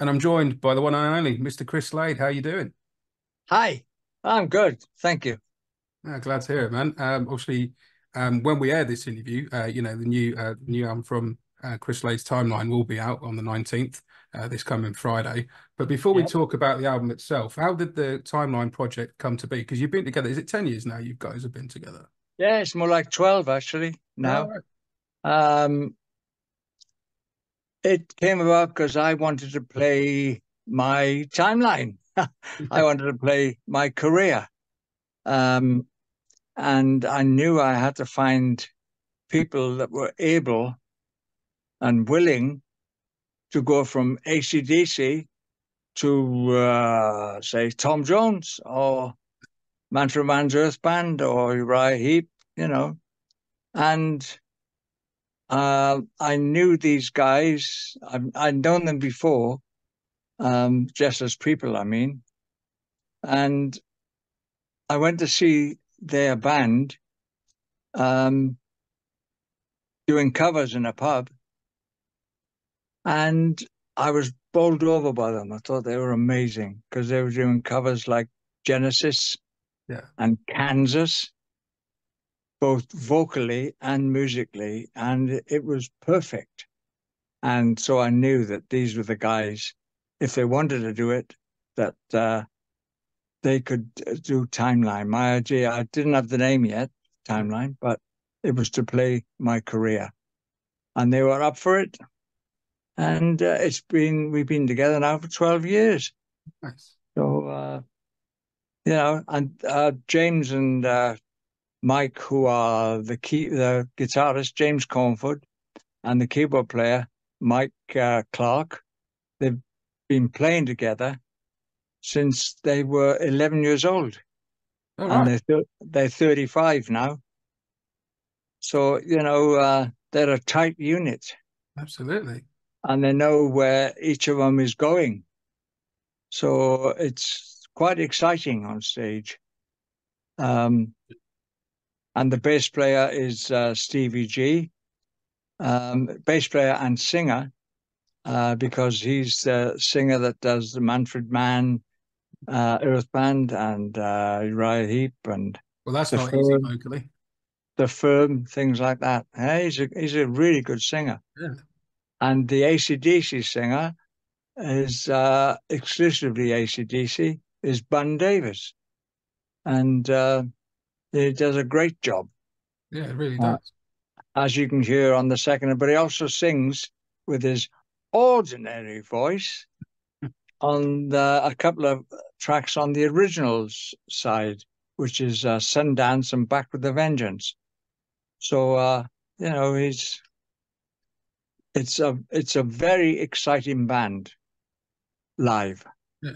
And I'm joined by the one and only Mr. Chris Slade. How are you doing? Hi, I'm good. Thank you. Glad to hear it, man. Obviously, when we air this interview, you know, the new album from Chris Slade's Timeline will be out on the 19th, this coming Friday. But before we talk about the album itself, how did the Timeline project come to be? Because you've been together, is it 10 years now you guys have been together? Yeah, it's more like 12 actually now. Right. It came about because I wanted to play my timeline. I wanted to play my career. And I knew I had to find people that were able and willing to go from AC/DC to, say, Tom Jones or Manfred Mann's Earth Band or Uriah Heep, you know. And I knew these guys. I'd known them before, just as people, I mean. And I went to see their band doing covers in a pub. And I was bowled over by them. I thought they were amazing because they were doing covers like Genesis and Kansas, both vocally and musically, and it was perfect. And so I knew that these were the guys, if they wanted to do it, that they could do Timeline. My idea, I didn't have the name yet, Timeline, but it was to play my career. And they were up for it. And we've been together now for 12 years. Nice. So, you know, and James and Mike, who are the guitarist, James Cornford, and the keyboard player, Mike Clark. They've been playing together since they were 11 years old. Oh, and right. They're 35 now. So, you know, they're a tight unit. Absolutely. And they know where each of them is going. So it's quite exciting on stage. And the bass player is Stevie G, bass player and singer, because he's the singer that does the Manfred Mann Earth Band and Uriah Heep and well, that's not easy locally. The Firm, things like that. Yeah, he's a really good singer. Yeah. And the AC/DC singer is exclusively AC/DC is Ben Davis, and he does a great job. Yeah, it really does. As you can hear on the second, but he also sings with his ordinary voice on a couple of tracks on the originals side, which is Sundance and Back with the Vengeance. So, you know, it's a very exciting band live. Yeah.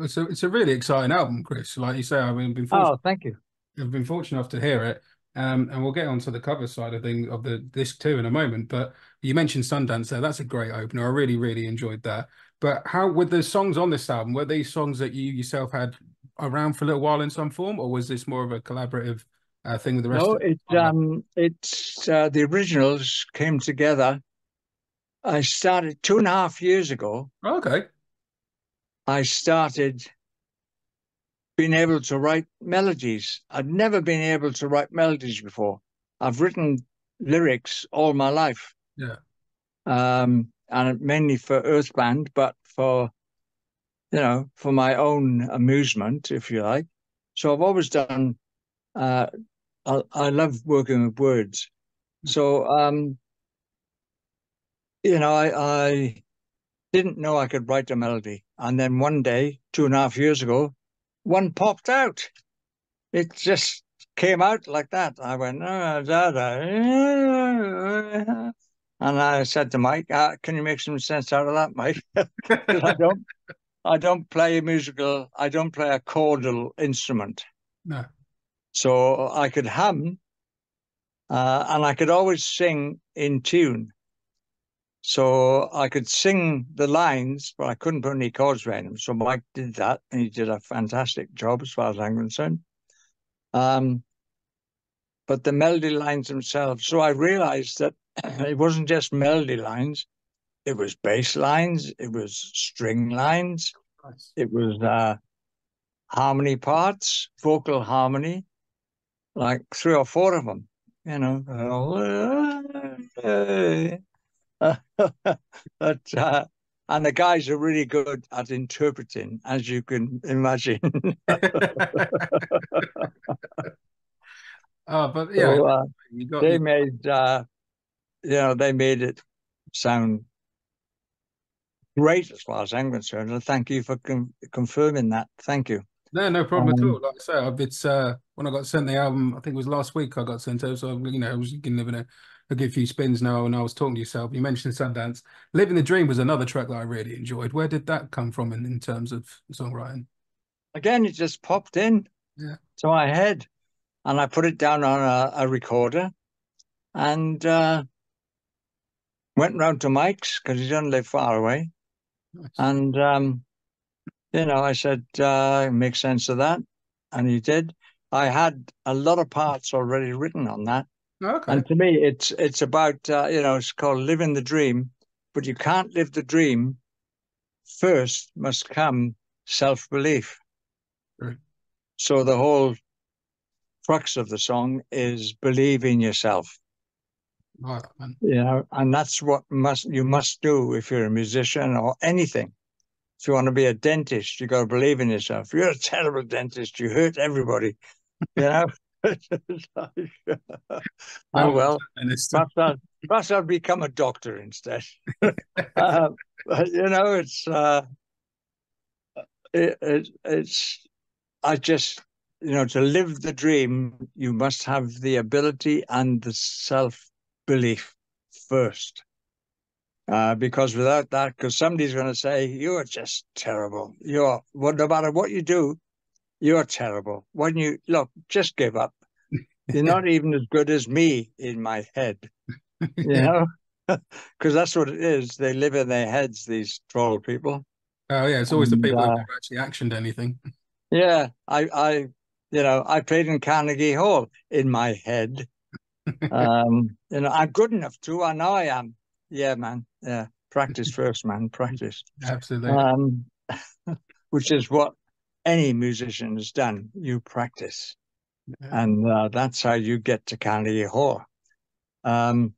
It's a really exciting album, Chris. Like you say, I mean, thank you. I've been fortunate enough to hear it, and we'll get onto the cover side of the disc too in a moment. But you mentioned Sundance there; that's a great opener. I really, really enjoyed that. But how were the songs on this album? Were these songs that you yourself had around for a little while in some form, or was this more of a collaborative thing with the rest? No, it's the originals came together. I started 2.5 years ago. Okay. I started being able to write melodies. I'd never been able to write melodies before. I've written lyrics all my life. Yeah. And mainly for Earth Band, but for, you know, for my own amusement, if you like. So I've always done, I love working with words. So, you know, I didn't know I could write a melody. And then one day, 2.5 years ago, one popped out. It just came out like that. I went, oh, da, da. And I said to Mike, can you make some sense out of that, Mike? Because I don't play a musical, I don't play a chordal instrument. No. So I could hum, and I could always sing in tune. So I could sing the lines, but I couldn't put any chords behind them. So Mike did that, and he did a fantastic job as far as I'm concerned. But the melody lines themselves. So I realized that it wasn't just melody lines. It was bass lines, it was string lines, it was harmony parts, vocal harmony, like 3 or 4 of them, you know. But, and the guys are really good at interpreting, as you can imagine. But yeah, so, you got they made you know, they made it sound great as far as I'm concerned. And thank you for confirming that. Thank you. No, no problem at all. Like I say, it's when I got sent the album, I think it was last week I got sent over. So you know, I was living a good few spins now, and I was talking to yourself. You mentioned Sundance. "Living the Dream" was another track that I really enjoyed. Where did that come from in terms of songwriting? Again, it just popped in to my head, and I put it down on a recorder, and went round to Mike's because he doesn't live far away. Nice. And you know, I said, "Make sense of that," and he did. I had a lot of parts already written on that. Okay. And to me, it's about, you know, it's called living the dream, but you can't live the dream. First must come self-belief. Right. So the whole crux of the song is believe in yourself. Right, man. You know, and that's what you must do if you're a musician or anything. If you want to be a dentist, you got to believe in yourself. You're a terrible dentist. You hurt everybody, you know. Oh well, perhaps I'll become a doctor instead. But you know, I just, you know, to live the dream, you must have the ability and the self-belief first, because without that, because somebody's going to say, "You are just terrible. You're well, no matter what you do, you're terrible. When you look, just give up. You're not even as good as me in my head," you know, because that's what it is. They live in their heads, these troll people. Oh yeah, it's always the people who actually actioned anything. Yeah, I, you know, I played in Carnegie Hall in my head. You know, I'm good enough to. I know I am. Yeah, man. Yeah, practice first, man. Practice. Absolutely. Which is what any musician has done. You practice, and that's how you get to Carnegie Hall. And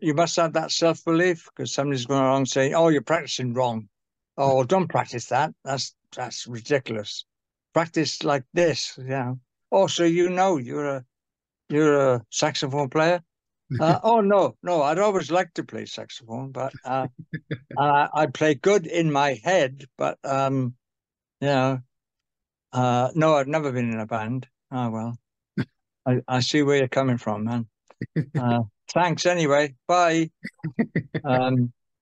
you must have that self-belief, because somebody's going along saying, "Oh, you're practicing wrong. Oh, don't practice that. That's ridiculous. Practice like this." You know. "Oh, so you know you're a saxophone player." "Oh no, I'd always like to play saxophone, but I play good in my head, but you know." "No, I've never been in a band." "Oh, well, I see where you're coming from, man. Thanks anyway. Bye."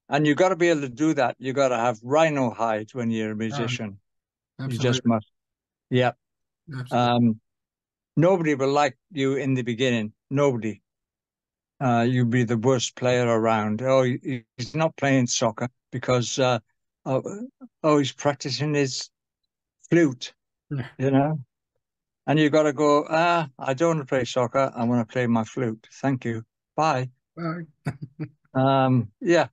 And you've got to be able to do that. You've got to have rhino hide when you're a musician. You just must. Yeah. Nobody will like you in the beginning. Nobody. You'll be the worst player around. "Oh, he's not playing soccer because, oh, he's practicing his flute," you know. And you've got to go, "I don't want to play soccer. I want to play my flute. Thank you. Bye." Bye. Yeah.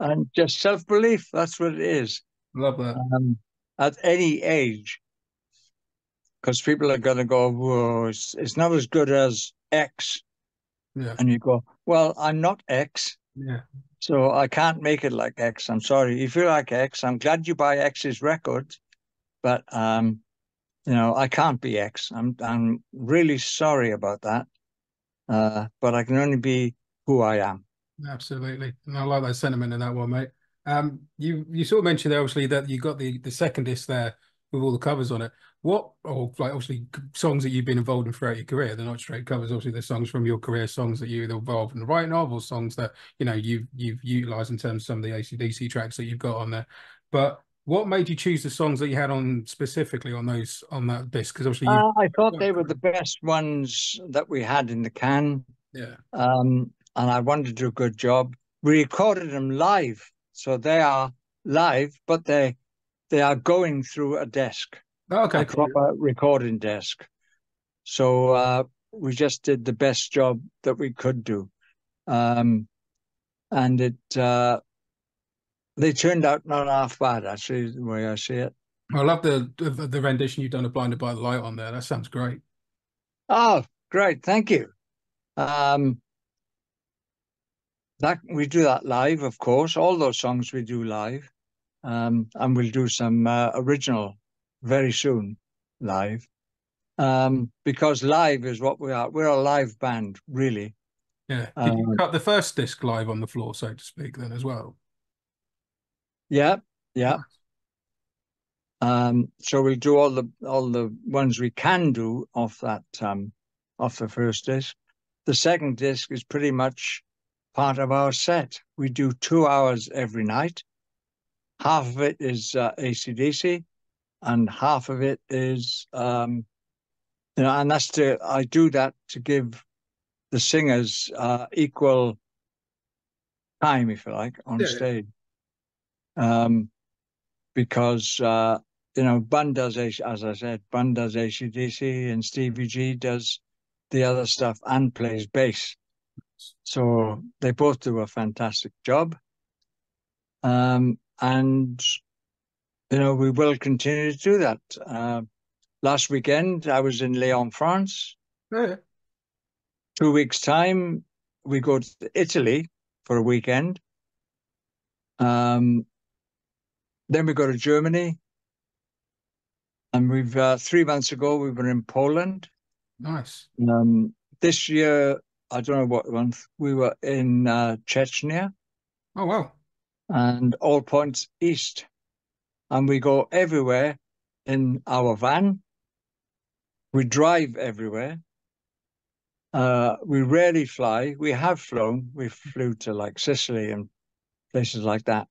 And just self-belief. That's what it is. Love that. At any age. Because people are going to go, "Whoa, it's not as good as X." Yeah. And you go, "Well, I'm not X. Yeah. So I can't make it like X. I'm sorry. If you like X, I'm glad you buy X's record. But, you know, I can't be X. I'm really sorry about that. But I can only be who I am." Absolutely. And I like that sentiment in that one, mate. You sort of mentioned, obviously, that you got the second disc there with all the covers on it. What, or like, obviously, songs that you've been involved in throughout your career? They're not straight covers. Obviously, they're songs from your career, songs that you're involved in writing of, or songs that, you know, you've utilised in terms of some of the AC/DC tracks that you've got on there. But what made you choose the songs that you had on specifically on those, on that disc? Because obviously, I thought they were the best ones that we had in the can. Yeah. And I wanted to do a good job. We recorded them live, so they are live, but they are going through a desk, a proper recording desk. So we just did the best job that we could do. and it they turned out not half bad, actually, the way I see it. I love the rendition you've done of Blinded by the Light on there. That sounds great. Oh, great. Thank you. That we do that live, of course. All those songs we do live. And we'll do some original very soon live. Because live is what we are. We're a live band, really. Yeah. Did you cut the first disc live on the floor, so to speak, then as well? Yeah, yeah. So we'll do all the ones we can do off that off the first disc. The second disc is pretty much part of our set. We do 2 hours every night. Half of it is AC/DC, and half of it is you know. And that's to I do that to give the singers equal time, if you like, on stage. Because you know, Bun does, as I said, Bun does AC/DC, and Stevie G does the other stuff and plays bass. So they both do a fantastic job. And you know, we will continue to do that. Last weekend I was in Lyon, France. Yeah. 2 weeks time we go to Italy for a weekend. Then we go to Germany, and we've 3 months ago we were in Poland. Nice. This year, I don't know what month, we were in Chechnya. Oh wow! And all points east, and we go everywhere in our van. We drive everywhere. We rarely fly. We have flown. We flew to like Sicily and places like that.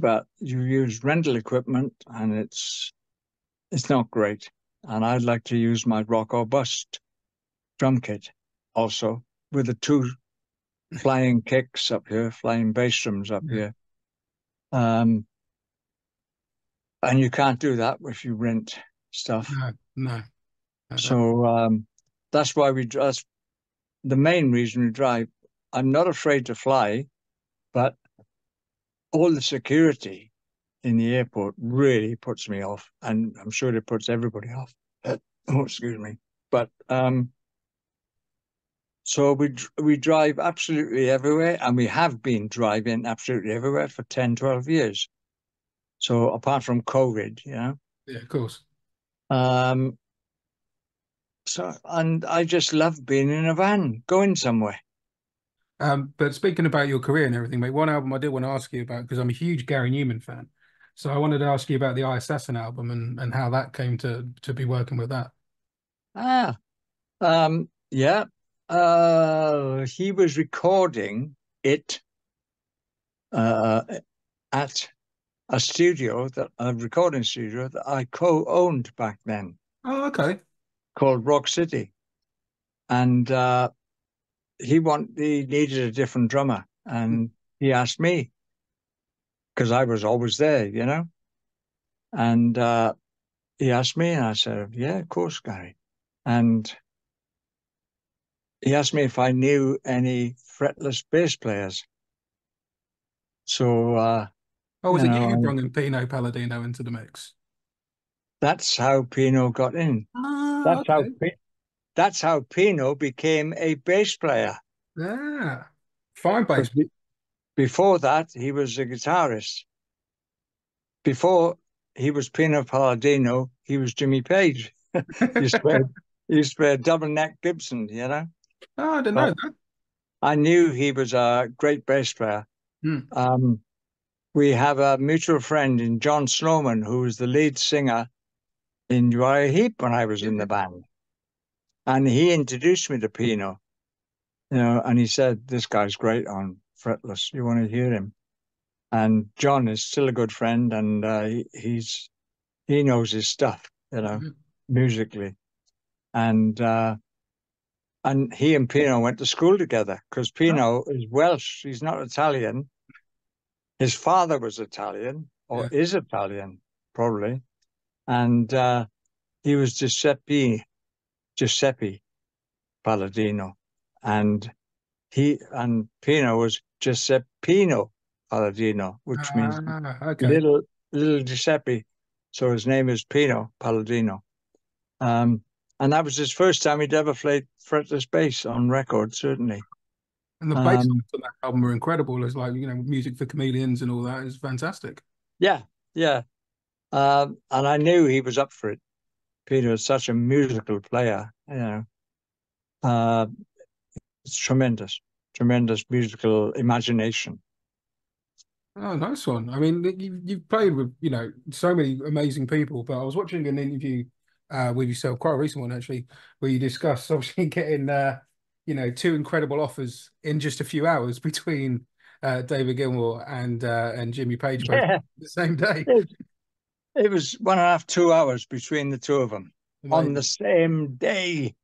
But you use rental equipment and it's not great. And I'd like to use my Rock or Bust drum kit also, with the two flying kicks up here, flying bass drums up here. And you can't do that if you rent stuff. No. So that's why we, that's the main reason we drive. I'm not afraid to fly, but all the security in the airport really puts me off, and I'm sure it puts everybody off. Oh, excuse me. But so we drive absolutely everywhere, and we have been driving absolutely everywhere for 10, 12 years. So apart from COVID, you know. Yeah, of course. So, and I just love being in a van, going somewhere. But speaking about your career and everything, mate, one album I did want to ask you about, because I'm a huge Gary Numan fan. So I wanted to ask you about the I, Assassin album and how that came to be working with that. Yeah. He was recording it at a studio, a recording studio that I co-owned back then. Oh, okay. Called Rock City. And he needed a different drummer, and he asked me, because I was always there, you know. And he asked me, and I said, yeah, of course, Gary. And he asked me if I knew any fretless bass players. So was it you who brought in Pino Palladino into the mix? That's how Pino got in. That's how Pino became a bass player. Yeah, fine bass. Before that, he was a guitarist. Before he was Pino Palladino, he was Jimmy Page. He used to play a double neck Gibson, you know. Oh, I didn't know that. I knew he was a great bass player. We have a mutual friend in John Snowman, who was the lead singer in Uriah Heep when I was in the band. And he introduced me to Pino, you know, and he said, this guy's great on fretless. You want to hear him? And John is still a good friend, and he knows his stuff, you know, musically. And he and Pino went to school together, because Pino is Welsh. He's not Italian. His father was Italian, or is Italian, probably. And he was Giuseppe Palladino, and he and Pino was Giuseppe Pino Palladino, which means okay. little Giuseppe. So his name is Pino Palladino. And that was his first time he'd ever played fretless bass on record, certainly. And the bass on that album were incredible. It's like, you know, Music for Chameleons and all that is fantastic. Yeah, yeah. And I knew he was up for it. Pino is such a musical player, you know. It's tremendous, tremendous musical imagination. Oh, nice one. I mean, you've played with, you know, so many amazing people, but I was watching an interview with yourself, quite a recent one, actually, where you discussed obviously getting, you know, two incredible offers in just a few hours between David Gilmour and Jimmy Page the same day. It was 1.5–2 hours between the two of them on the same day.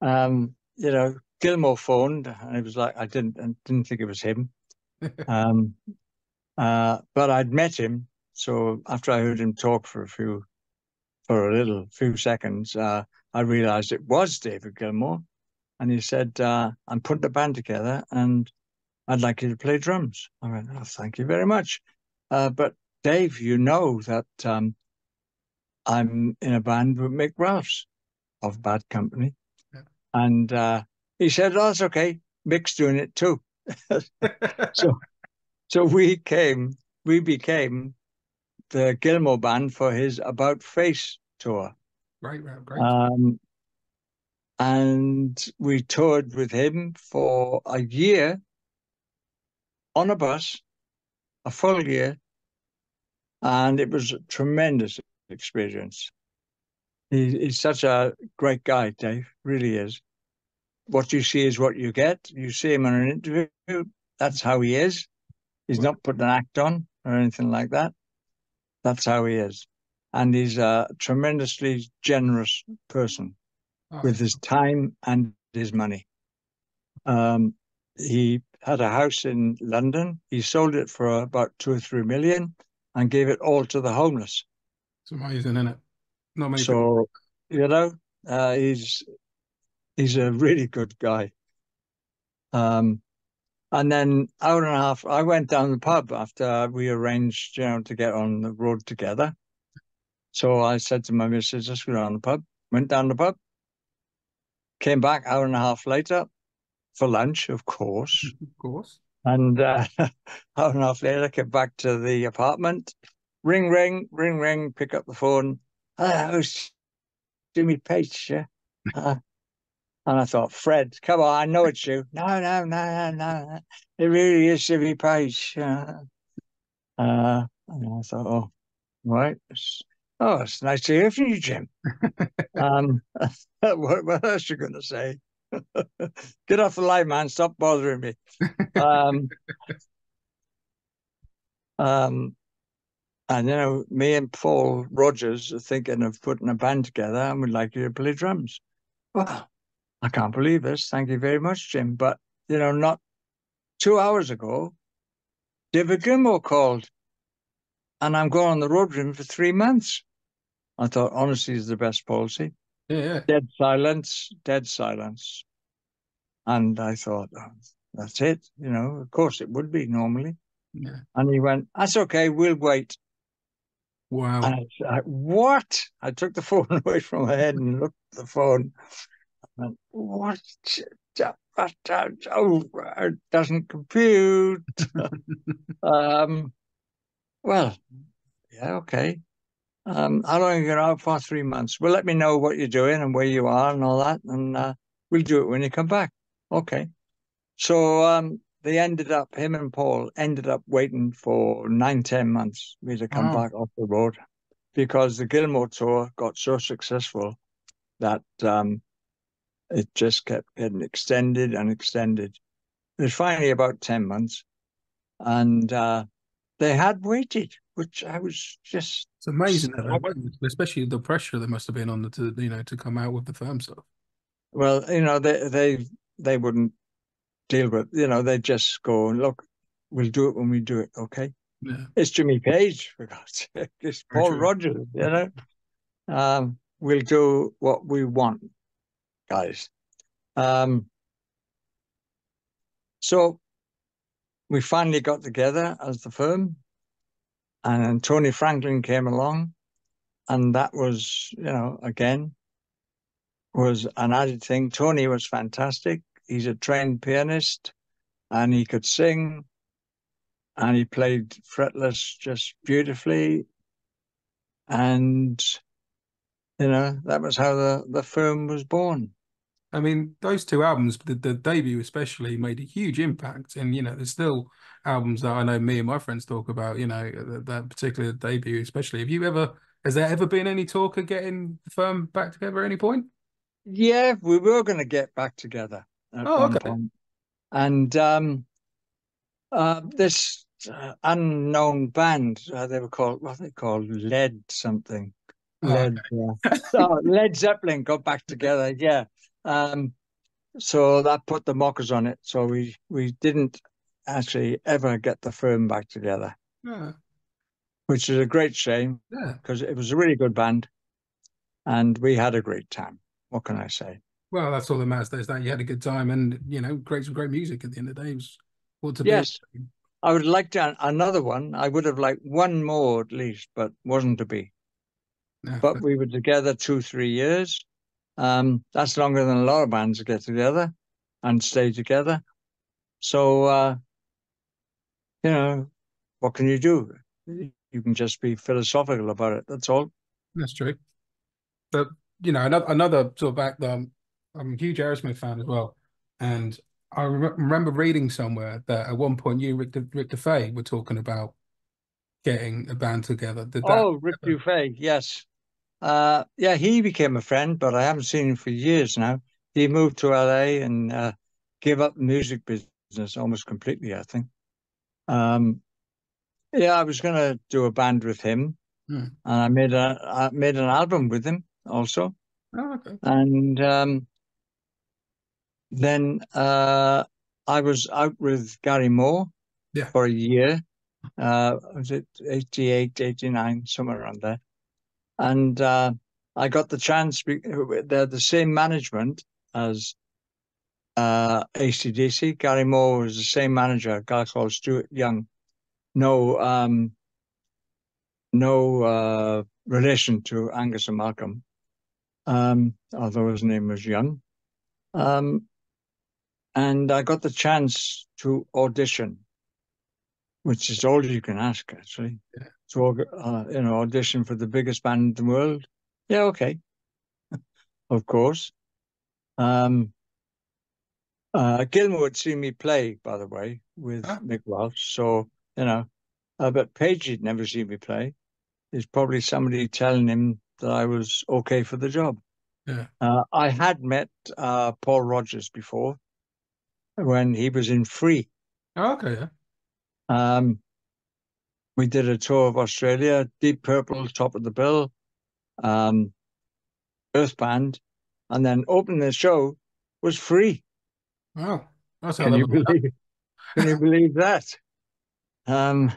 You know, Gilmour phoned, and it was like, I didn't think it was him. But I'd met him, so after I heard him talk for a few seconds, I realized it was David Gilmour, and he said, I'm putting a band together and I'd like you to play drums. I went, oh, thank you very much. But Dave, you know that I'm in a band with Mick Ralphs of Bad Company. Yeah. And he said, oh, that's okay. Mick's doing it too. So we became the Gilmour band for his About Face tour. Right. And we toured with him for a year on a bus, a full year, and it was a tremendous experience. He's such a great guy, Dave, really is. What you see is what you get. You see him in an interview, that's how he is. He's not putting an act on or anything like that. That's how he is. And he's a tremendously generous person with his time and his money. He had a house in London. He sold it for about 2 or 3 million and gave it all to the homeless. It's amazing, isn't it? Not amazing. So, you know, he's a really good guy. And then hour and a half, I went down the pub after we arranged, you know, to get on the road together. So I said to my missus, let's go down the pub. Went down the pub, came back hour and a half later for lunch, of course. Of course. And hour and a half later, I came back to the apartment. Ring, ring, ring, ring, pick up the phone. It was Jimmy Page, yeah? And I thought, Fred, come on, I know it's you. No. It really is Jimmy Page. And I thought, oh, right. It's nice to hear from you, Jim. What else are you going to say? Get off the line, man. Stop bothering me. And, you know, me and Paul Rodgers are thinking of putting a band together and we'd like you to play drums. Wow. I can't believe this. Thank you very much, Jim. But, you know, not 2 hours ago, David Gilmour called and I'm going on the road with him for 3 months. I thought honesty is the best policy. Yeah. Dead silence, dead silence. And I thought, oh, that's it. You know, of course it would be normally. Yeah. And he went, that's okay. We'll wait. Wow. And I was like, what? I took the phone away from my head and looked at the phone. And what? Oh, it doesn't compute. Well, yeah, okay. How long are you going out for? 3 months. Well, let me know what you're doing and where you are and all that, and we'll do it when you come back. Okay. So they ended up, him and Paul, ended up waiting for 9–10 months for me to come back off the road because the Gilmour tour got so successful that... it just kept getting extended and extended. It was finally about 10 months. And they had waited, which I was just... It's amazing, especially the pressure they must have been on to, you know, to come out with the Firm stuff. Well, you know, they wouldn't deal with, you know, they just go, look, we'll do it when we do it, okay? Yeah. It's Jimmy Page, for God's sake. It's Paul Rodgers, you know? We'll do what we want. Guys, So we finally got together as the Firm, and Tony Franklin came along, and that was, you know, again, was an added thing. Tony was fantastic. He's a trained pianist, and he could sing, and he played fretless just beautifully. And, you know, that was how the Firm was born. I mean, those two albums, the debut especially, made a huge impact. And, you know, there's still albums that I know me and my friends talk about, you know, that particular debut especially. Have you ever, has there ever been any talk of getting the Firm back together at any point? Yeah, we were going to get back together at one point. And this unknown band, they were called, what are they called? Led something. Led Zeppelin got back together, yeah. So that put the mockers on it. So we didn't actually ever get the Firm back together, which is a great shame, because it was a really good band and we had a great time. What can I say? Well, that's all that matters. There's that you had a good time and, you know, some great music at the end of the day. It was what to be. I would like to another one. I would have liked one more at least, but wasn't to be. No. But we were together 2-3 years. That's longer than a lot of bands get together and stay together. So, you know, what can you do? You can just be philosophical about it. That's all. That's true. But, you know, another sort of back, I'm a huge Aerosmith fan as well. And I remember reading somewhere that at one point you, Rick Dufay, were talking about getting a band together. Rick Dufay, yes. Yeah, he became a friend, but I haven't seen him for years now. He moved to LA and gave up the music business almost completely, I think. Yeah, I was going to do a band with him, and I made an album with him also. Oh, okay. And then I was out with Gary Moore for a year. Was it 88, 89, somewhere around there? And I got the chance, they're the same management as AC/DC. Gary Moore was the same manager, a guy called Stuart Young. No relation to Angus and Malcolm, although his name was Young. And I got the chance to audition, which is all you can ask, actually. Yeah. To you know, audition for the biggest band in the world. Yeah, okay. Of course. Gilmour had seen me play, by the way, with Mick Welsh. So, you know, but Page had never seen me play. There's probably somebody telling him that I was okay for the job. Yeah. I had met Paul Rodgers before when he was in Free. Oh, okay, yeah. We did a tour of Australia, Deep Purple, Top of the Bill, Earth Band, and then opening the show was Free. Wow. That's can you believe that? And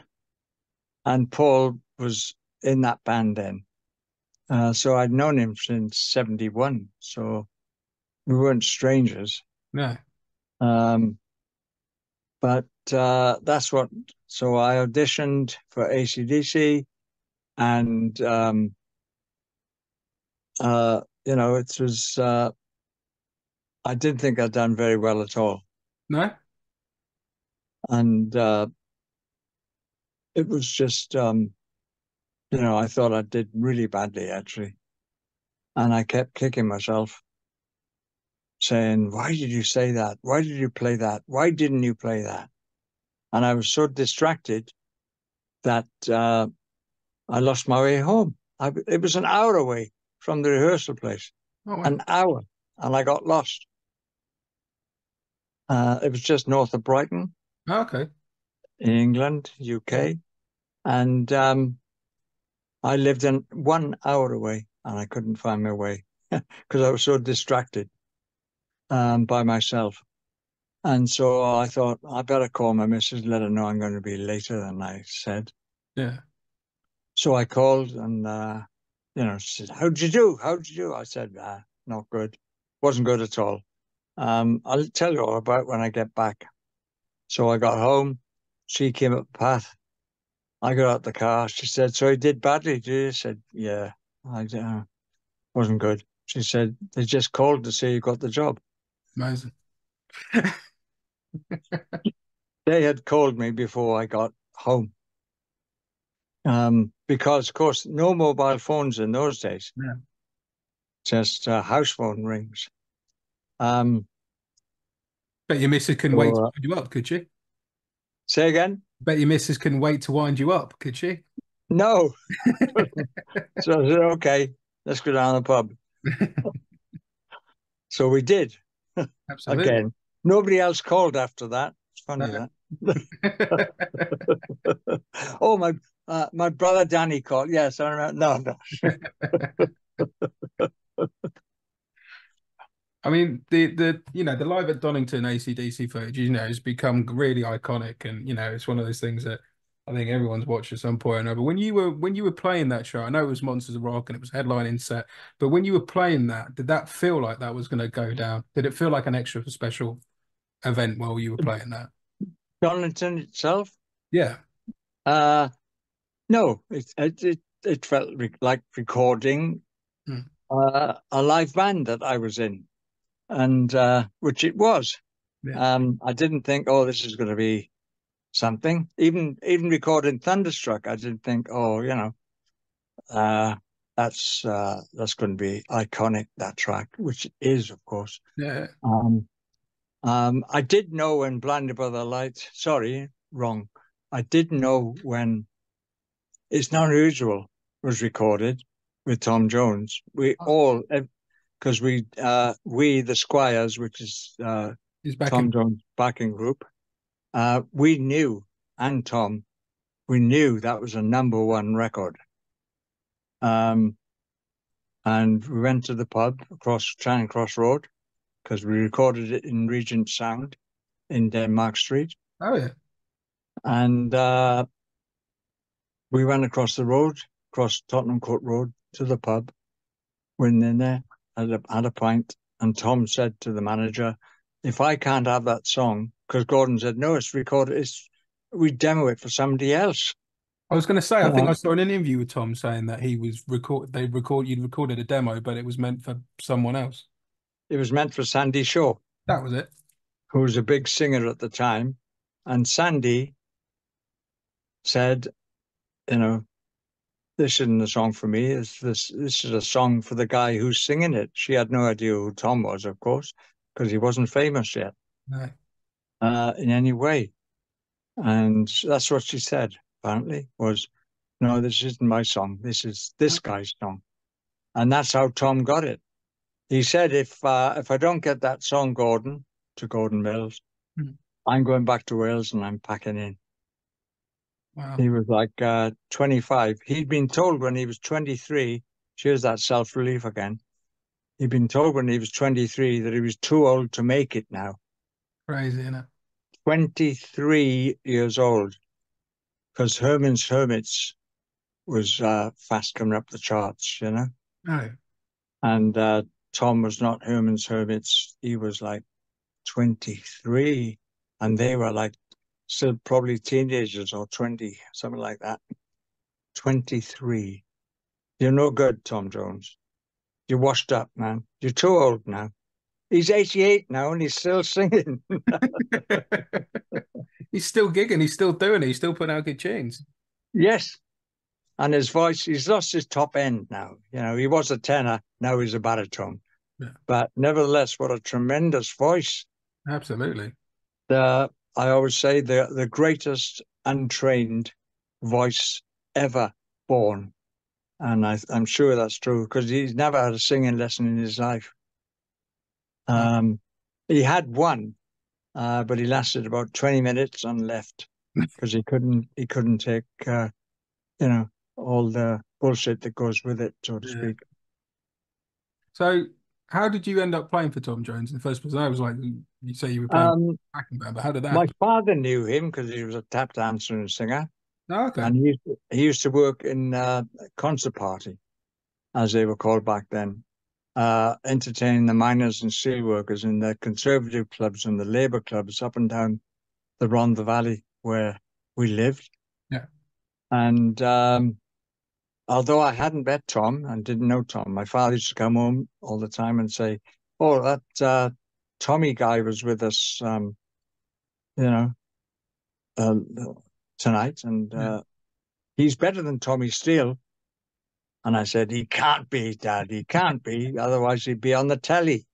Paul was in that band then. So I'd known him since 71, so we weren't strangers. No. But that's what, so I auditioned for AC/DC, and, you know, it was, I didn't think I'd done very well at all. No? And it was just, you know, I thought I did really badly, actually. And I kept kicking myself, saying, why did you say that? Why did you play that? Why didn't you play that? And I was so distracted that I lost my way home. It was an hour away from the rehearsal place, an hour, and I got lost. It was just north of Brighton, in England, UK, and I lived in 1 hour away, and I couldn't find my way because I was so distracted. By myself. And so I thought, I better call my missus, let her know I'm going to be later than I said. Yeah. So I called and, you know, she said, how'd you do? How'd you do? I said, not good. Wasn't good at all. I'll tell you all about it when I get back. So I got home. She came up the path. I got out the car. She said, "So he did badly, did you?" I said, "Yeah, I wasn't good." She said, "They just called to say you got the job." Amazing. They had called me before I got home. Because, of course, no mobile phones in those days. Yeah. Just house phone rings. Bet your missus couldn't wait to wind you up, could she? Say again? Bet your missus couldn't wait to wind you up, could she? No. So I said, okay, let's go down to the pub. So we did. Absolutely. Again. Nobody else called after that. It's funny, that. Oh, my brother Danny called. Yes, I remember. No. I mean, the live at Donington AC/DC footage, you know, has become really iconic, and you know, it's one of those things that I think everyone's watched at some point or another. When you were playing that show, I know it was Monsters of Rock and it was headlining set, but when you were playing that, did that feel like that was going to go down? Did it feel like an extra special event while you were playing that? Donington itself? Yeah. No, it felt like recording a live band that I was in, and which it was. Yeah. I didn't think, oh, this is going to be something. Even recording Thunderstruck, I didn't think, oh, you know, that's going to be iconic, that track, which it is, of course. Yeah. I did know when Blinded by the Light. Sorry, wrong. I did know when It's Not Usual was recorded with Tom Jones. We all, because we the Squires, which is Tom Jones' backing group, we knew, and Tom, we knew that was a #1 record. And we went to the pub across Charing Cross Road, because we recorded it in Regent Sound in Denmark Street. Oh, yeah. And we went across the road, across Tottenham Court Road, to the pub. Went in there, had a pint, and Tom said to the manager, if I can't have that song, because Gordon said, no, it's recorded, we demo it for somebody else. I was going to say, I think I saw an interview with Tom saying that he was you'd recorded a demo, but it was meant for someone else. It was meant for Sandy Shaw. That was it. Who was a big singer at the time. And Sandy said, you know, this isn't a song for me. This is a song for the guy who's singing it. She had no idea who Tom was, of course, because he wasn't famous yet. No. In any way. And that's what she said, apparently, was, no, this isn't my song. This is this guy's song. And that's how Tom got it. He said, if I don't get that song, Gordon, to Gordon Mills, I'm going back to Wales and I'm packing in. Wow. He was like 25. He'd been told when he was 23, here's that self-relief again. He'd been told when he was 23 that he was too old to make it now. Crazy, isn't it? 23 years old, because Herman's Hermits was fast coming up the charts, you know? Oh. And Tom was not Herman's Hermits. He was like 23, and they were like still probably teenagers or 20, something like that. 23. You're no good, Tom Jones. You're washed up, man. You're too old now. He's 88 now, and he's still singing. He's still gigging. He's still doing it. He's still putting out good tunes. Yes. And his voice, he's lost his top end now. You know, he was a tenor. Now he's a baritone. Yeah. But nevertheless, what a tremendous voice. Absolutely. I always say the greatest untrained voice ever born. And I'm sure that's true, because he's never had a singing lesson in his life. He had one, but he lasted about 20 minutes and left, because he couldn't take, you know, all the bullshit that goes with it, so to speak. So how did you end up playing for Tom Jones in the first place? I was like, you say you were playing backing band, but how did that happen? My father knew him because he was a tap dancer and singer. Oh, okay. And he used to work in Concert Party, as they were called back then, entertaining the miners and steelworkers in the Conservative clubs and the Labour clubs up and down the Rhondda Valley where we lived. Yeah. And although I hadn't met Tom and didn't know Tom, my father used to come home all the time and say, oh, that Tommy guy was with us, tonight, and he's better than Tommy Steele. And I said, he can't be, Dad, he can't be, otherwise he'd be on the telly.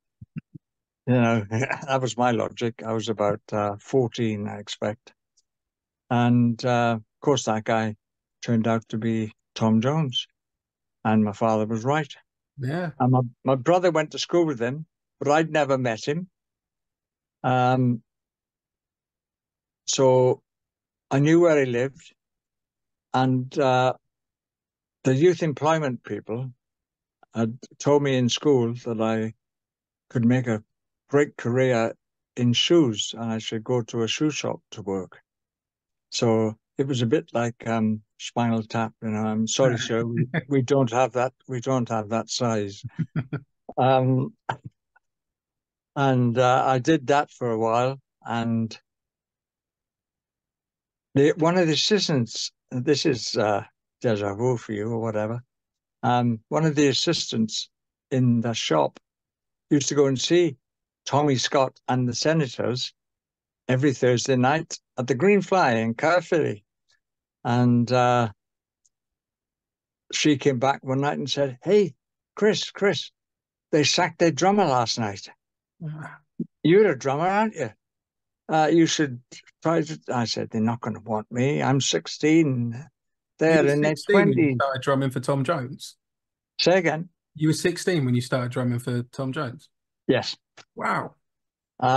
You know, that was my logic. I was about 14, I expect. And of course, that guy turned out to be Tom Jones. And my father was right. Yeah. And my brother went to school with him, but I'd never met him. So I knew where he lived. And the youth employment people had told me in school that I could make a great career in shoes and I should go to a shoe shop to work. So it was a bit like Spinal Tap, you know, I'm sorry, sir, we don't have that. We don't have that size. And I did that for a while. And one of the assistants, this is deja vu for you or whatever, one of the assistants in the shop used to go and see Tommy Scott and the Senators every Thursday night at the Green Fly in Caerphilly. And she came back one night and said, hey, Chris, they sacked their drummer last night. You're a drummer, aren't you? You should try to... I said, they're not going to want me. I'm 16. They're in their 20s. When you started drumming for Tom Jones? Say again? You were 16 when you started drumming for Tom Jones? Yes. Wow. I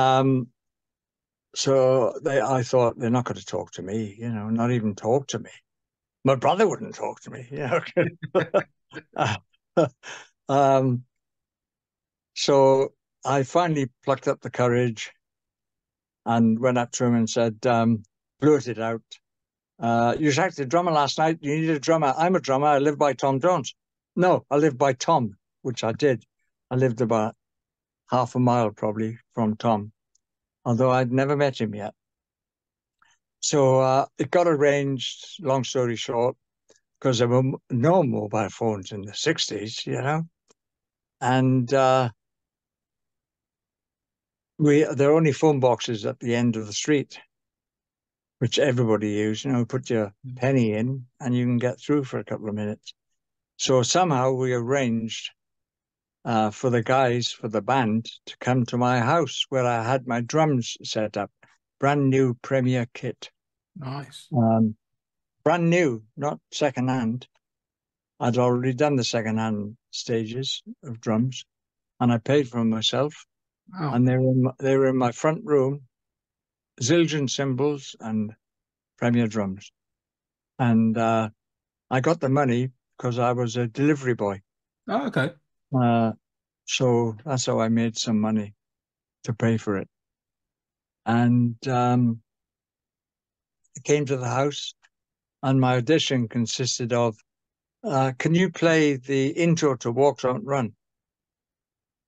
thought, they're not going to talk to me, you know, not even talk to me. My brother wouldn't talk to me, you know. So I finally plucked up the courage and went up to him and said, blurted out, you sacked the drummer last night. You need a drummer. I'm a drummer. I live by Tom Jones. No, I lived by Tom, which I did. I lived about half a mile probably from Tom, although I'd never met him yet. So it got arranged, long story short, because there were no mobile phones in the 60s, you know. And there were only phone boxes at the end of the street, which everybody used, you know, put your penny in and you can get through for a couple of minutes. So somehow we arranged for the guys, for the band, to come to my house where I had my drums set up. Brand new Premier kit. Nice. Brand new, not secondhand. I'd already done the secondhand stages of drums and I paid for them myself. Wow. And they were in my front room, Zildjian cymbals and Premier drums. And I got the money because I was a delivery boy. Oh, okay. So that's how I made some money to pay for it. And I came to the house and my audition consisted of, can you play the intro to Walk Don't Run,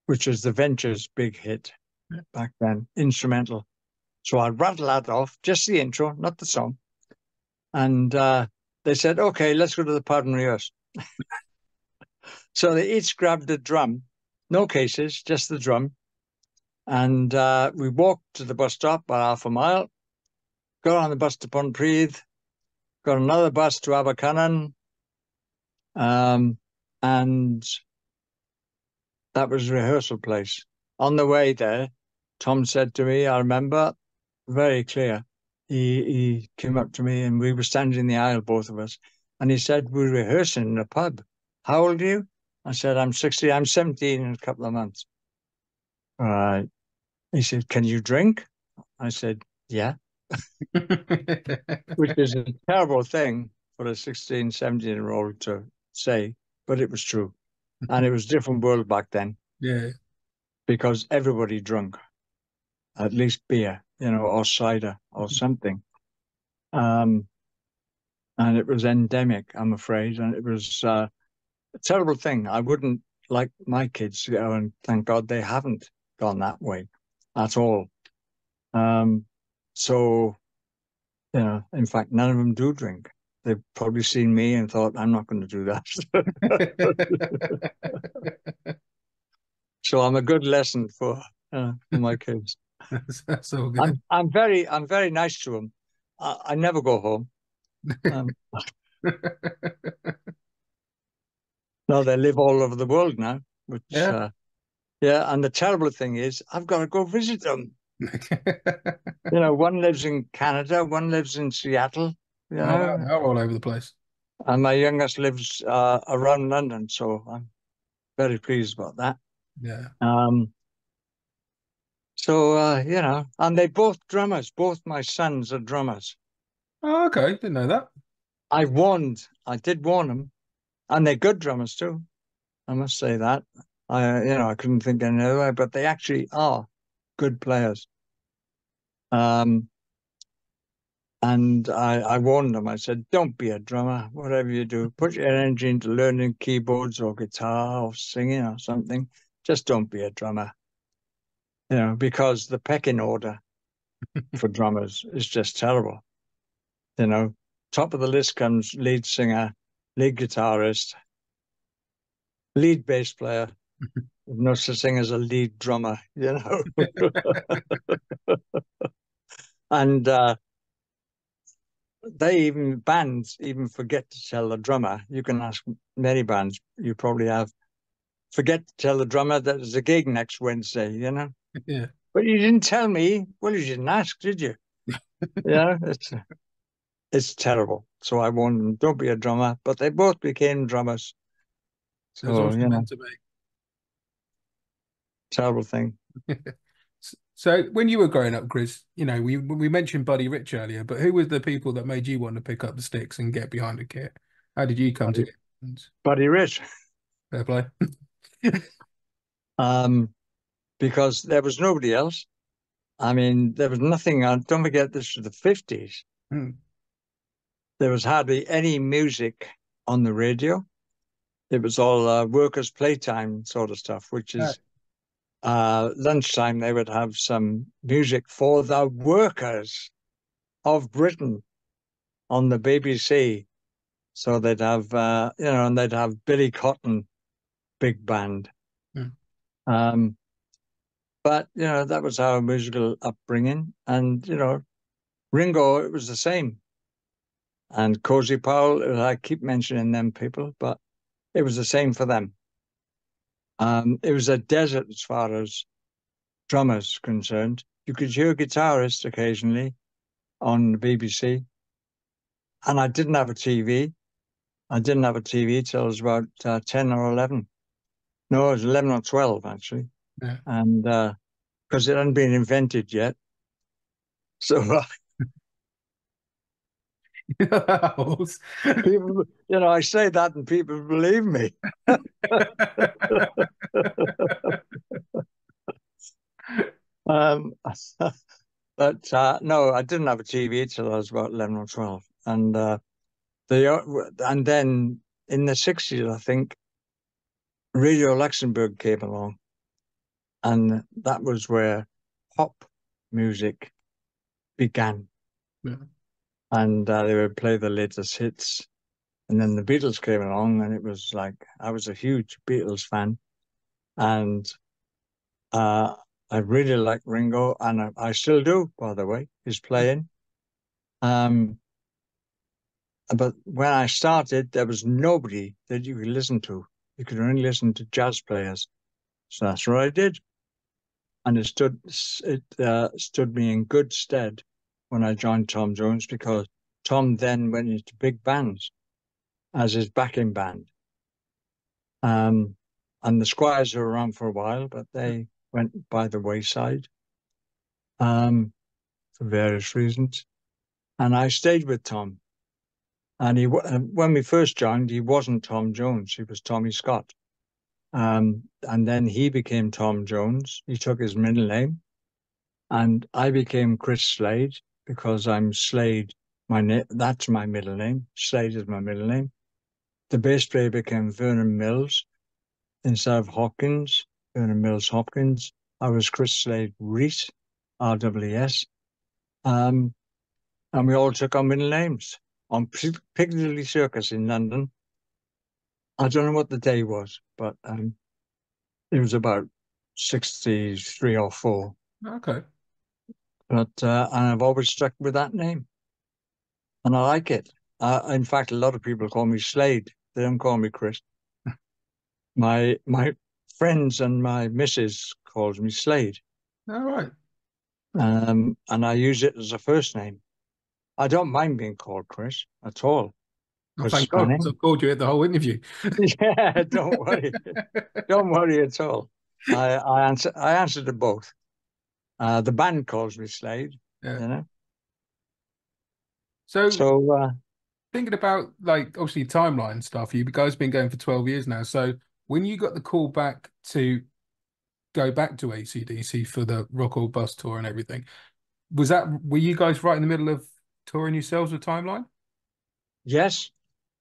which is the Ventures' big hit back then, instrumental. So I rattled that off, just the intro, not the song. And they said, okay, let's go to the pub and rehearse. So they each grabbed a drum, no cases, just the drum. And we walked to the bus stop about half a mile, got on the bus to Pontypridd, got another bus to Abercynon. And that was a rehearsal place. On the way there, Tom said to me, I remember, very clear, he came up to me and we were standing in the aisle, both of us. And he said, we're rehearsing in a pub. How old are you? I said, I'm 60. I'm 17 in a couple of months. All right. He said, can you drink? I said, yeah. Which is a terrible thing for a 16, 17-year-old to say, but it was true. And it was a different world back then. Yeah. Because everybody drunk, at least beer, you know, or cider or something. And it was endemic, I'm afraid. And it was... a terrible thing. I wouldn't like my kids to go, and thank God they haven't gone that way at all. So You know, in fact, none of them do drink. They've probably seen me and thought, I'm not going to do that. So I'm a good lesson for my kids. That's so good. I'm very nice to them. I never go home. No, they live all over the world now. Which, yeah. Yeah, and the terrible thing is I've got to go visit them. You know, one lives in Canada, one lives in Seattle. You know, they're all over the place. And my youngest lives around London, so I'm very pleased about that. Yeah. So you know, and they're both drummers. Both my sons are drummers. Oh, okay. Didn't know that. I did warn them, and they're good drummers too. I must say that. I couldn't think any other way, but they actually are good players. And I warned them. I said, don't be a drummer. Whatever you do, put your energy into learning keyboards or guitar or singing or something. Just don't be a drummer. You know, because the pecking order for drummers is just terrible. You know, top of the list comes lead singer, lead guitarist, lead bass player. No such thing as a lead drummer, you know. And bands forget to tell the drummer. You can ask many bands, you probably have, forget to tell the drummer that there's a gig next Wednesday, you know. Yeah. But you didn't tell me. Well, you didn't ask, did you? Yeah, it's terrible. So I warned them, don't be a drummer. But they both became drummers. So, you know, terrible thing. So when you were growing up, Chris, you know, we mentioned Buddy Rich earlier, but who were the people that made you want to pick up the sticks and get behind the kit? How did you come to it? Buddy Rich. Fair play. Because there was nobody else. I mean, there was nothing. Don't forget, this was the 50s. Mm. There was hardly any music on the radio. It was all workers' playtime sort of stuff, which is... Right. Lunchtime, they would have some music for the workers of Britain on the BBC. So they'd have, and they'd have Billy Cotton big band. Mm. But, you know, that was our musical upbringing. And, you know, Ringo, it was the same. And Cozy Powell, I keep mentioning them people, but it was the same for them. It was a desert as far as drummers concerned. You could hear guitarists occasionally on the BBC. And I didn't have a TV. I didn't have a TV till I was about 10 or 11. No, it was 11 or 12, actually. Yeah. And because it hadn't been invented yet. So people, you know, I say that and people believe me. But no, I didn't have a TV till I was about 11 or 12, and then in the 60s, I think, Radio Luxembourg came along, and that was where pop music began. Yeah. And they would play the latest hits. And then the Beatles came along, and it was like, I was a huge Beatles fan. And I really liked Ringo, and I still do, by the way, his playing. But when I started, there was nobody that you could listen to. You could only listen to jazz players. So that's what I did. And it stood me in good stead when I joined Tom Jones, because Tom then went into big bands as his backing band. And the Squires were around for a while, but they went by the wayside for various reasons. And I stayed with Tom. And when we first joined, he wasn't Tom Jones. He was Tommy Scott. And then he became Tom Jones. He took his middle name. And I became Chris Slade, because I'm Slade. That's my middle name. Slade is my middle name. The bass player became Vernon Mills. Instead of Hopkins, Vernon Mills Hopkins, I was Chris Slade Reese, RWS. And we all took our middle names on Piccadilly Circus in London. I don't know what the day was, but it was about 63 or 4. Okay. But and I've always stuck with that name. And I like it. In fact, a lot of people call me Slade. They don't call me Chris. My friends and my missus calls me Slade. All right. And I use it as a first name. I don't mind being called Chris at all. Oh, thank God, because I've called you at the whole interview. Yeah, don't worry. Don't worry at all. I answer to both. The band calls me Slade, yeah. You know. So thinking about, like, obviously timeline stuff, you guys have been going for 12 years now. So when you got the call back to go back to AC/DC for the Rock or Bust tour and everything, were you guys right in the middle of touring yourselves with Timeline? Yes,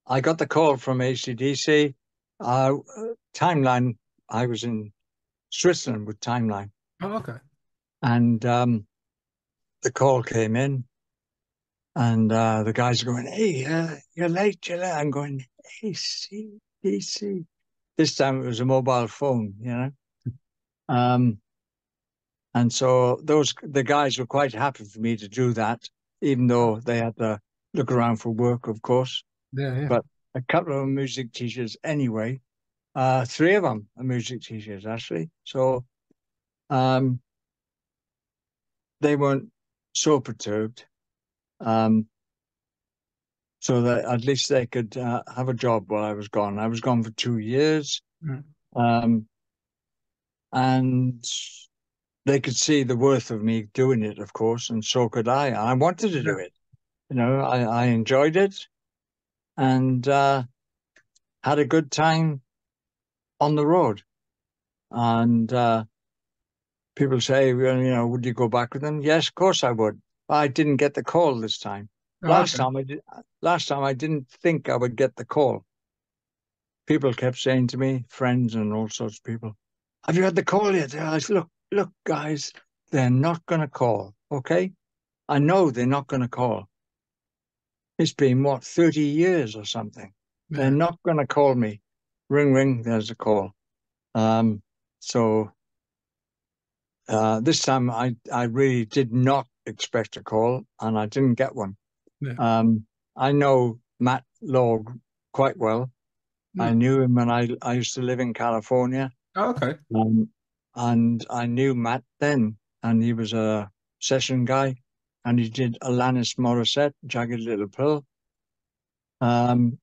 I got the call from AC/DC. Timeline, I was in Switzerland with Timeline. Oh, okay. And the call came in, and the guys are going, "Hey, you're late, you're late." I'm going, "AC/DC." This time it was a mobile phone, you know. And so the guys were quite happy for me to do that, even though they had to look around for work, of course. Yeah, yeah. But a couple of them music teachers anyway. 3 of them are music teachers, actually. So they weren't so perturbed. So that at least they could have a job while I was gone. I was gone for 2 years. Mm. And they could see the worth of me doing it, of course, and so could I. I wanted to do it. You know, I enjoyed it and had a good time on the road. And people say, well, you know, would you go back with them? Yes, of course I would. I didn't get the call this time. Oh, last time I didn't think I would get the call. People kept saying to me, friends and all sorts of people, "Have you had the call yet?" I said, look, guys, they're not going to call, okay? I know they're not going to call. It's been, what, 30 years or something. Yeah. They're not going to call me. Ring, ring, there's a call. So this time I really did not expect a call, and I didn't get one. Yeah. I know Matt Log quite well. Yeah. I knew him when I used to live in California. Oh, okay. And I knew Matt then, and he was a session guy, and he did Alanis Morissette, Jagged Little Pill. And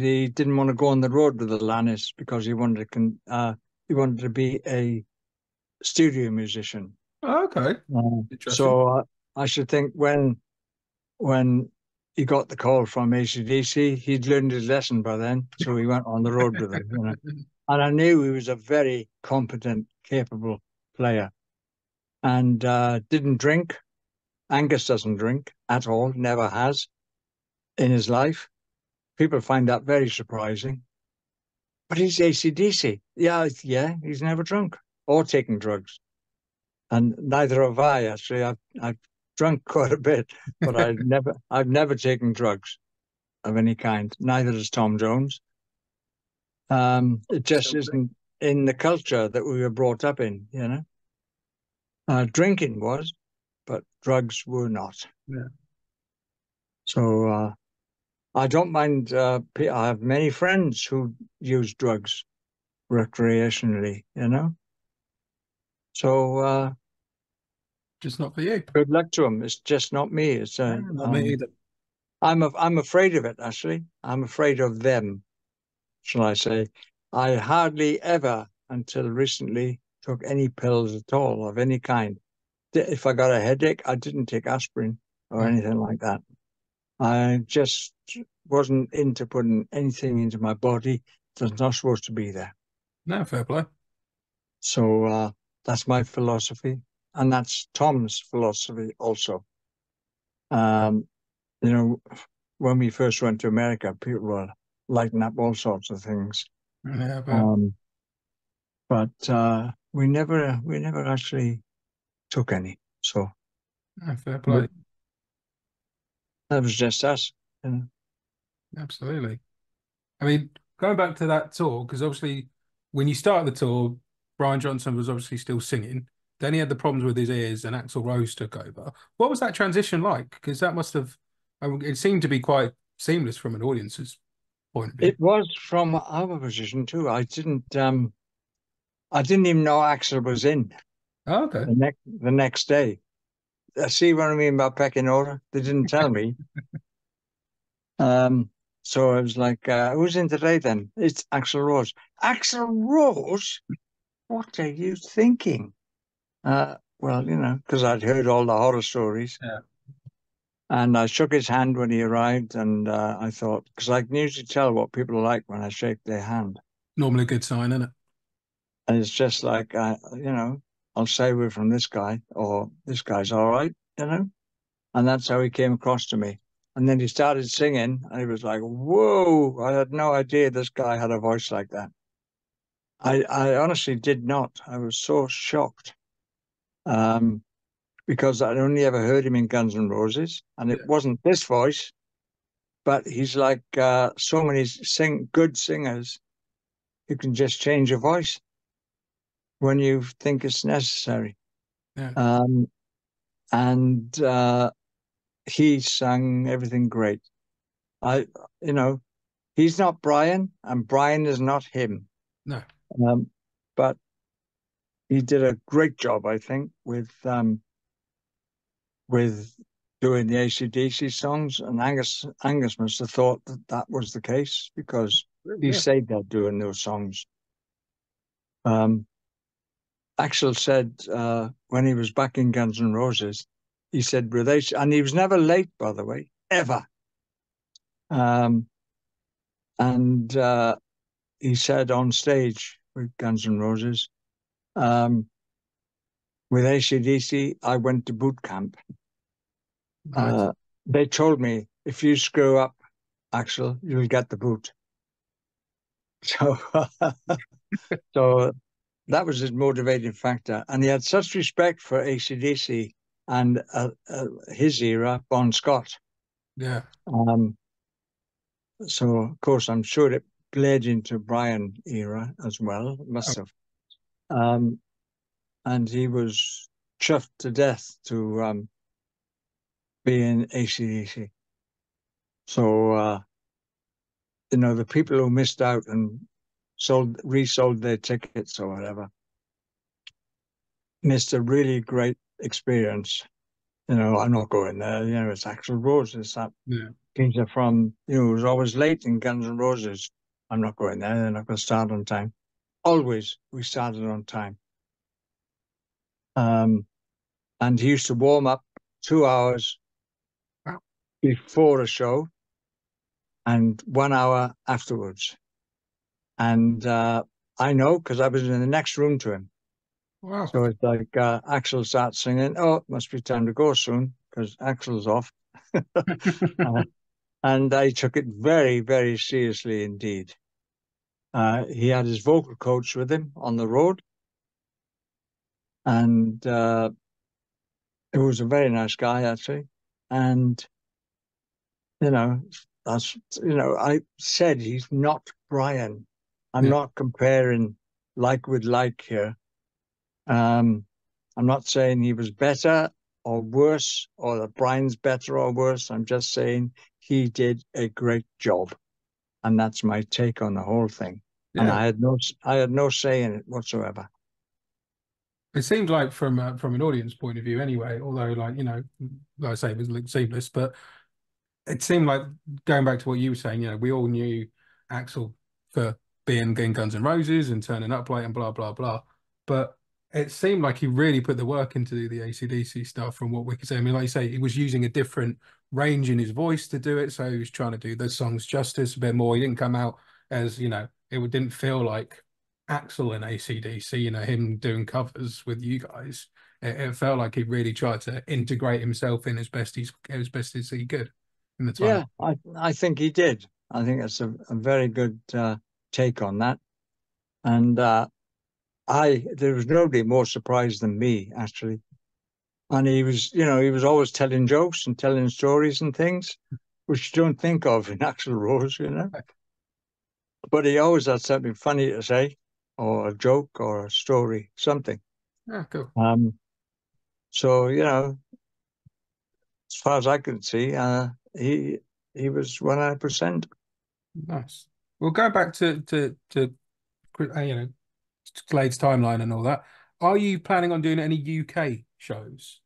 he didn't want to go on the road with Alanis because he wanted to be a studio musician. Oh, okay. So I should think when he got the call from AC/DC, he'd learned his lesson by then, so he went on the road with it. You know? And I knew he was a very competent, capable player, and didn't drink. Angus doesn't drink at all, never has in his life. People find that very surprising. But he's AC/DC. Yeah, he's never drunk or taken drugs. And neither have I, actually. I've drunk quite a bit, but I've never taken drugs of any kind. Neither has Tom Jones. It just isn't in the culture that we were brought up in, you know. Drinking was, but drugs were not. Yeah. So I don't mind. I have many friends who use drugs recreationally, you know. So just not for you. Good luck to them. It's just not me. It's not me either. I'm afraid of it, actually. I'm afraid of them, shall I say. I hardly ever, until recently, took any pills at all of any kind. If I got a headache, I didn't take aspirin or anything like that. I just wasn't into putting anything into my body that's not supposed to be there. No, fair play. So that's my philosophy, and that's Tom's philosophy also. You know, when we first went to America, people were lighting up all sorts of things. Yeah, but we never actually took any, so fair play. That was just us. Yeah. Absolutely. I mean, going back to that tour, because obviously when you started the tour, Brian Johnson was obviously still singing. Then he had the problems with his ears and Axl Rose took over. What was that transition like? Because that must have, I mean, it seemed to be quite seamless from an audience's point of view. It was from our position too. I didn't even know Axl was in. Oh, okay. The next day. See what I mean about pecking order? They didn't tell me. So I was like, who's in today then? It's Axl Rose. Axl Rose? What are you thinking? Well, you know, because I'd heard all the horror stories. Yeah. And I shook his hand when he arrived, and I thought, because I can usually tell what people like when I shake their hand. Normally a good sign, isn't it? And it's just like, you know, I'll stay away from this guy, or this guy's all right, you know? And that's how he came across to me. And then he started singing, and he was like, whoa, I had no idea this guy had a voice like that. I honestly did not. I was so shocked because I'd only ever heard him in Guns N' Roses, and it wasn't this voice, but he's like so many good singers who can just change your voice when you think it's necessary. Yeah. He sang everything great. You know, he's not Brian, and Brian is not him. No. But he did a great job, I think, with doing the AC/DC songs, and Angus must have thought that that was the case, because he said that doing those songs. Axl said when he was back in Guns N' Roses, he said, and he was never late, by the way, ever. He said on stage with Guns N' Roses, with AC/DC, I went to boot camp. Right. They told me, if you screw up, Axl, you'll get the boot. So, so that was his motivating factor. And he had such respect for AC/DC and his era, Bon Scott. Yeah. So, of course, I'm sure it bled into Brian era as well. It must have. And he was chuffed to death to be in AC/DC. So, you know, the people who missed out and resold their tickets or whatever missed a really great experience. You know, I'm not going there. You know, it's Axl Rose. It's that Peter from, you know, who's always late in Guns N' Roses. I'm not going there. They're not going to start on time. Always, we started on time. And he used to warm up 2 hours before a show and 1 hour afterwards. And I know, because I was in the next room to him. Wow. So it's like Axl starts singing, oh, it must be time to go soon, because Axl's off. And I took it very, very seriously indeed. He had his vocal coach with him on the road. And he was a very nice guy, actually. And, you know, I said he's not Brian. I'm not comparing like with like here. I'm not saying he was better or worse, or that Brian's better or worse. I'm just saying he did a great job, and that's my take on the whole thing. Yeah. And I had no say in it whatsoever. It seemed like from an audience point of view, anyway. Although, like, you know, like I say, it was seamless, but it seemed like, going back to what you were saying, you know, we all knew Axl for being in Guns N' Roses and turning up late and blah blah blah, but it seemed like he really put the work into the AC/DC stuff from what we could say. I mean, like you say, he was using a different range in his voice to do it. So he was trying to do the songs justice a bit more. He didn't come out as, you know, it didn't feel like Axl and AC/DC, you know, him doing covers with you guys. It felt like he really tried to integrate himself in as best as he could in the time. Yeah, I think he did. I think that's a very good take on that. And there was nobody more surprised than me, actually, And he was, you know, he was always telling jokes and telling stories and things, which you don't think of in Axl Rose, you know. But he always had something funny to say, or a joke, or a story, something. Yeah, cool. So, you know, as far as I can see, he was 100%. Nice. Well, going back to you know, Slade's timeline and all that, are you planning on doing any UK shows?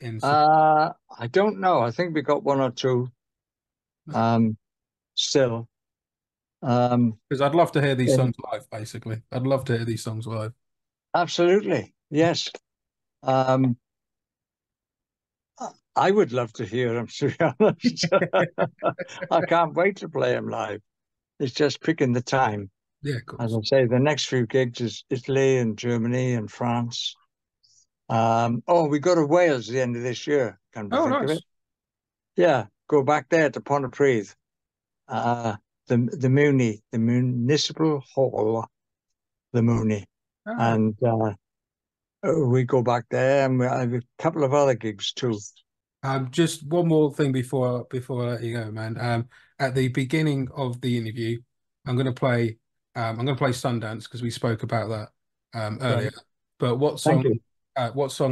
In I don't know. I think we got one or two still. Because I'd love to hear these songs live, basically. I'd love to hear these songs live. Absolutely, yes. I would love to hear them, to be honest. I can't wait to play them live. It's just picking the time. Yeah, of course. As I say, the next few gigs is Italy and Germany and France. Oh, we go to Wales at the end of this year. Oh, nice. Yeah, go back there to Pontypridd. The Mooney, the Municipal Hall, the Mooney. Oh. And we go back there, and we have a couple of other gigs too. Just one more thing before I let you go, man. At the beginning of the interview, I'm going to play Sundance, because we spoke about that earlier. Yeah. But what song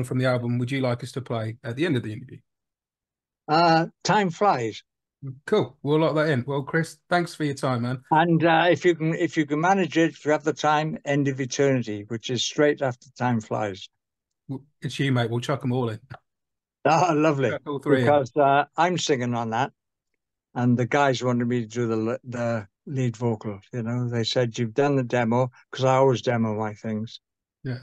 from the album would you like us to play at the end of the interview? Time Flies. Cool. We'll lock that in. Well, Chris, thanks for your time, man. And if you can manage it, if you have the time, End of Eternity, which is straight after Time Flies. It's you, mate. We'll chuck them all in. Ah, oh, lovely. All three, because I'm singing on that, and the guys wanted me to do the lead vocal. You know, they said, you've done the demo, because I always demo my things. Yeah.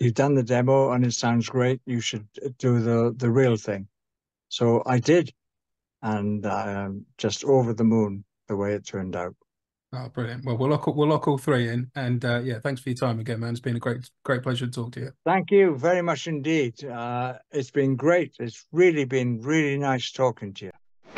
You've done the demo and it sounds great. You should do the real thing. So I did, and I'm just over the moon the way it turned out. Oh, brilliant. Well, we'll lock all three in, and yeah, thanks for your time again, man. It's been a great pleasure to talk to you. Thank you very much indeed. It's been great. It's really been really nice talking to you.